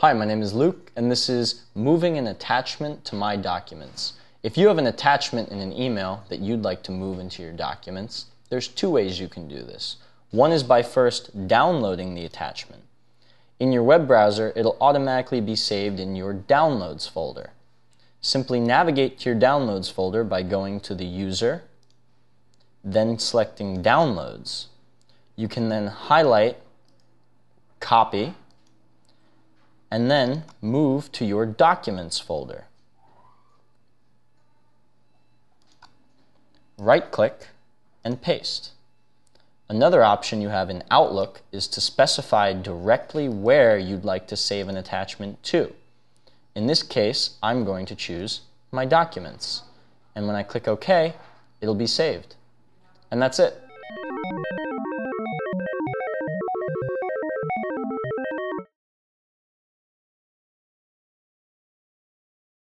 Hi, my name is Luke, and this is Moving an Attachment to My Documents. If you have an attachment in an email that you'd like to move into your documents, there's two ways you can do this. One is by first downloading the attachment. In your web browser, it'll automatically be saved in your Downloads folder. Simply navigate to your Downloads folder by going to the User, then selecting Downloads. You can then highlight, copy, and then move to your Documents folder. Right-click and paste. Another option you have in Outlook is to specify directly where you'd like to save an attachment to. In this case, I'm going to choose My Documents. And when I click OK, it'll be saved. And that's it.